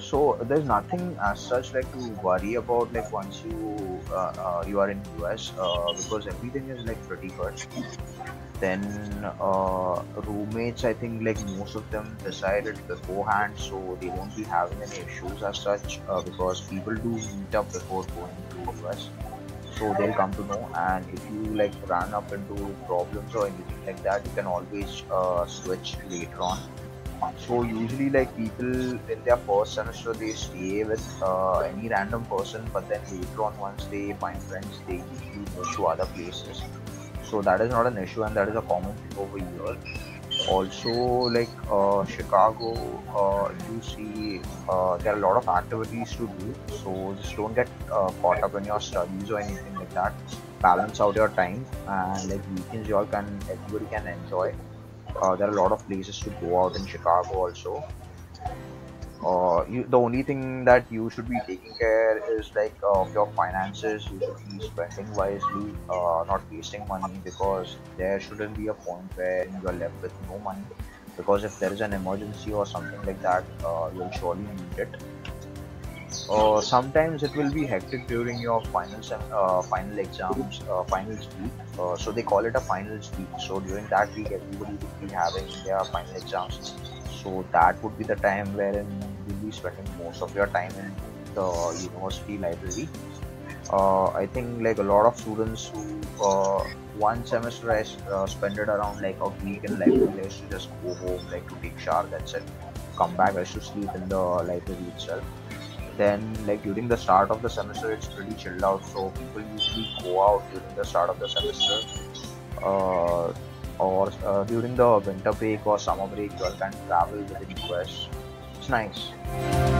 so there's nothing as such like to worry about like once you you are in US, because everything is like pretty good. Then roommates, I think like most of them decided beforehand, so they won't be having any issues as such, because people do meet up before going to US, so they'll come to know. And if you like run up into problems or anything like that, you can always switch later on. So usually like people in their first semester they stay with any random person, but then later on once they find friends they usually move to other places. So that is not an issue, and that is a common thing over here. Also like Chicago, you see there are a lot of activities to do, so just don't get caught up in your studies or anything like that. Balance out your time, and like weekends you all can, everybody can enjoy. There are a lot of places to go out in Chicago also. The only thing that you should be taking care is like of your finances. You should be spending wisely, not wasting money, because there shouldn't be a point where you are left with no money, because if there is an emergency or something like that, you'll surely need it. Sometimes it will be hectic during your final exams, finals week. So they call it a finals week. So during that week, everybody will be having their final exams. So that would be the time wherein you'll be spending most of your time in the university library. I think like a lot of students who one semester I spent it around like a week in library. I used to just go home, like to take shower, that's it. Come back, I used to sleep in the library itself. Then like during the start of the semester it's pretty chilled out, so people usually go out during the start of the semester, or during the winter break or summer break you all can travel within US. It's nice.